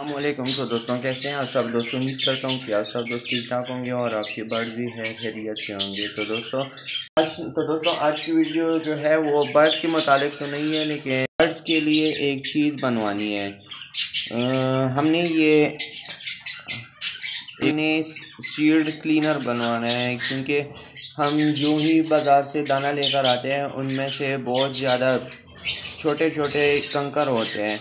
अस्सलामुअलैकुम। तो दोस्तों कैसे हैं आप सब दोस्तों, उम्मीद करता हूँ कि आप सब दोस्त ठीक ठाक होंगे और आपके बर्ड भी है खैरियत से होंगे। तो दोस्तों आज की वीडियो जो है वो बर्ड्स के मुतालिक तो नहीं है, लेकिन बर्ड्स के लिए एक चीज़ बनवानी है। हमने सीड क्लीनर बनवाना है, क्योंकि हम जो ही बाज़ार से दाना लेकर आते हैं उनमें से बहुत ज़्यादा छोटे छोटे कंकर होते हैं,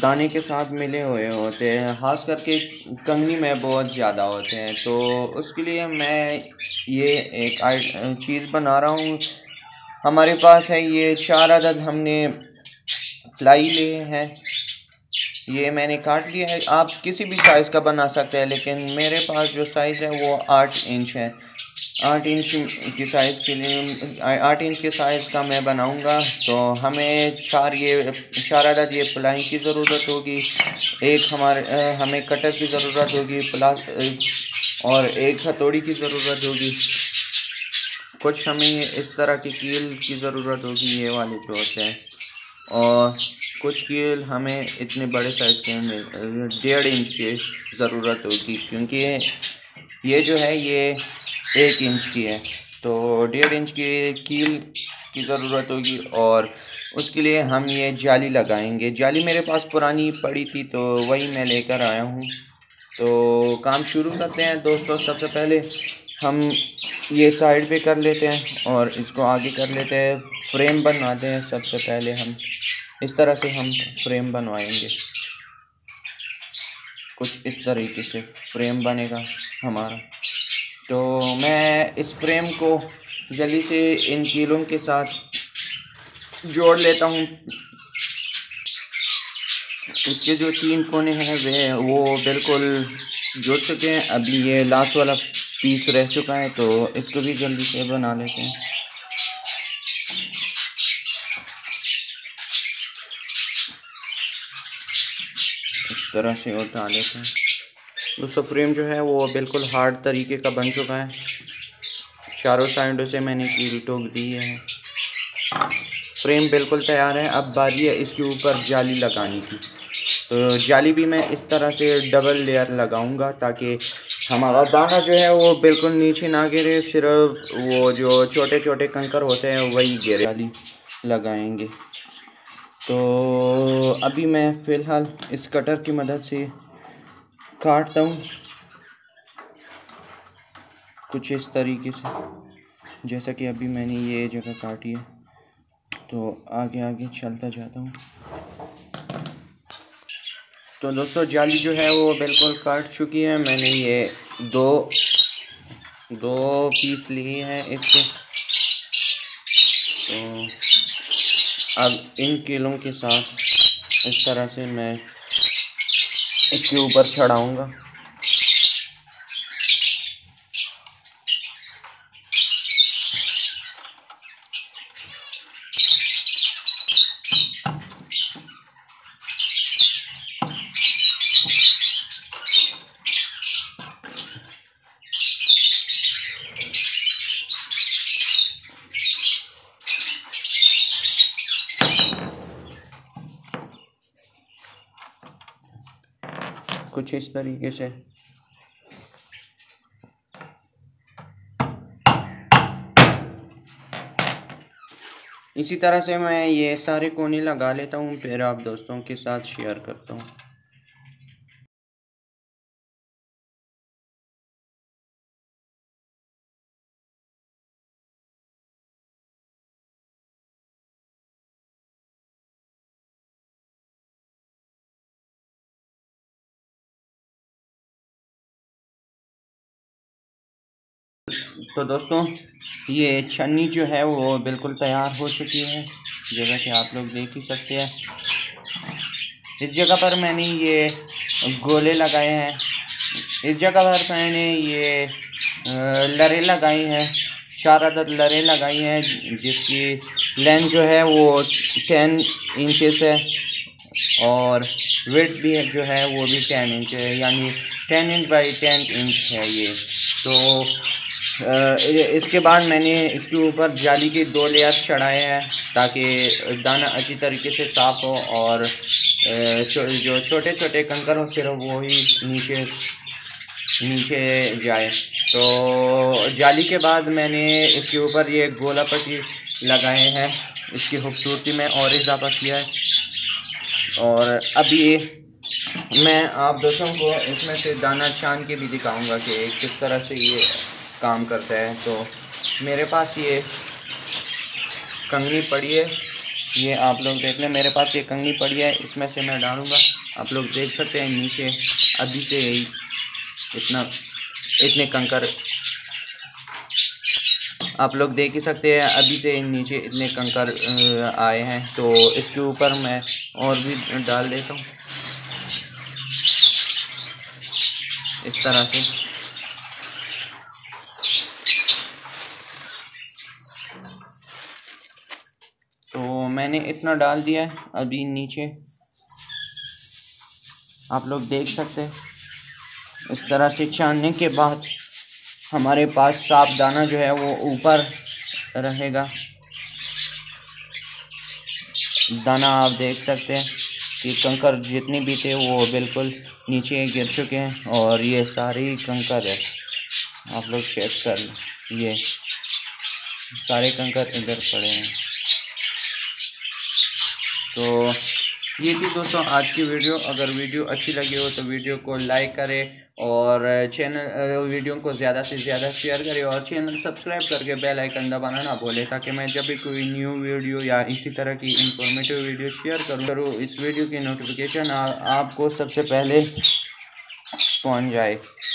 दाने के साथ मिले हुए होते हैं, ख़ास करके कंगनी में बहुत ज़्यादा होते हैं। तो उसके लिए मैं ये एक चीज़ बना रहा हूँ। हमारे पास है ये 4 अदद हमने प्लाई लिए हैं, ये मैंने काट लिया है। आप किसी भी साइज़ का बना सकते हैं, लेकिन मेरे पास जो साइज़ है वो 8 इंच है। 8 इंच की साइज़ के लिए 8 इंच के साइज़ का मैं बनाऊंगा। तो हमें 4 अदद ये प्लाई की ज़रूरत होगी, एक हमें कटर की ज़रूरत होगी और एक हथौड़ी की ज़रूरत होगी, कुछ हमें इस तरह की कील की ज़रूरत होगी, ये वाले जो होते हैं, और कुछ कील हमें इतने बड़े साइज़ के 1.5 इंच की ज़रूरत होगी, क्योंकि ये जो है ये 1 इंच की है। तो 1.5 इंच की कील की ज़रूरत होगी और उसके लिए हम ये जाली लगाएंगे। जाली मेरे पास पुरानी पड़ी थी तो वही मैं लेकर आया हूँ। तो काम शुरू करते हैं दोस्तों। सबसे पहले हम ये साइड पे कर लेते हैं और इसको आगे कर लेते हैं, फ्रेम बनवाते हैं। सबसे पहले हम इस तरह से हम फ्रेम बनवाएंगे, कुछ इस तरीके से फ्रेम बनेगा हमारा। तो मैं इस फ्रेम को जल्दी से इन कीलों के साथ जोड़ लेता हूँ। इसके जो 3 कोने हैं वो बिल्कुल जुड़ चुके हैं, अभी ये लास्ट वाला पीस रह चुका है, तो इसको भी जल्दी से बना लेते हैं। इस तरह से उठा लेते हैं। दूसरा फ्रेम जो है वो बिल्कुल हार्ड तरीके का बन चुका है, चारों साइडों से मैंने कील टोक दी है। फ्रेम बिल्कुल तैयार है, अब बारी है इसके ऊपर जाली लगाने की। तो जाली भी मैं इस तरह से डबल लेयर लगाऊंगा ताकि हमारा दाना जो है वो बिल्कुल नीचे ना गिरे, सिर्फ वो जो छोटे छोटे कंकर होते हैं वही गिरे। जाली लगाएंगे तो अभी मैं फ़िलहाल इस कटर की मदद से काटता हूँ, कुछ इस तरीके से जैसा कि अभी मैंने ये जगह काटी है। तो आगे आगे चलता जाता हूँ। तो दोस्तों जाली जो है वो बिल्कुल काट चुकी है, मैंने ये दो पीस लिए हैं इसके। तो अब इन कीलों के साथ इस तरह से मैं इसके ऊपर चढ़ाऊंगा। कुछ इस तरीके से इसी तरह से मैं ये सारे कोने लगा लेता हूँ, फिर आप दोस्तों के साथ शेयर करता हूँ। तो दोस्तों ये छन्नी जो है वो बिल्कुल तैयार हो चुकी है, जैसा कि आप लोग देख ही सकते हैं। इस जगह पर मैंने ये गोले लगाए हैं, इस जगह पर मैंने ये लरे लगाई हैं, 4 अदद लरे लगाई हैं, जिसकी लेंथ जो है वो 10 इंचेस है और विड्थ भी जो है वो भी 10 इंच है, यानी 10 इंच बाई 10 इंच है ये। तो इसके बाद मैंने इसके ऊपर जाली के 2 लेयर चढ़ाए हैं ताकि दाना अच्छी तरीके से साफ़ हो और जो छोटे छोटे कंकर हो सिर्फ वो ही नीचे जाए। तो जाली के बाद मैंने इसके ऊपर ये गोला पट्टी लगाए हैं, इसकी खूबसूरती में और इजाफा किया है। और अभी मैं आप दोस्तों को इसमें से दाना छान के भी दिखाऊंगा कि किस तरह से ये काम करता है। तो मेरे पास ये कंगनी पड़ी है, ये आप लोग देख लें, मेरे पास ये कंगनी पड़ी है, इसमें से मैं डालूंगा। आप लोग देख सकते हैं नीचे अभी से इतने कंकर आप लोग देख ही सकते हैं, अभी से नीचे इतने कंकर आए हैं। तो इसके ऊपर मैं और भी डाल देता हूँ इस तरह से। तो मैंने इतना डाल दिया है, अभी नीचे आप लोग देख सकते हैं। इस तरह से छानने के बाद हमारे पास साफ दाना जो है वो ऊपर रहेगा। दाना आप देख सकते हैं कि कंकर जितने भी थे वो बिल्कुल नीचे गिर चुके हैं, और ये सारे कंकर है, आप लोग चेक कर लें, ये सारे कंकर इधर पड़े हैं। तो ये थी दोस्तों आज की वीडियो। अगर वीडियो अच्छी लगी हो तो वीडियो को लाइक करें और वीडियो को ज़्यादा से ज़्यादा शेयर करें, और चैनल सब्सक्राइब करके बेल आइकन दबाना ना भूलें, ताकि मैं जब भी कोई न्यू वीडियो या इसी तरह की इंफॉर्मेटिव वीडियो शेयर करूँ इस वीडियो की नोटिफिकेशन आपको सबसे पहले पहुँच जाए।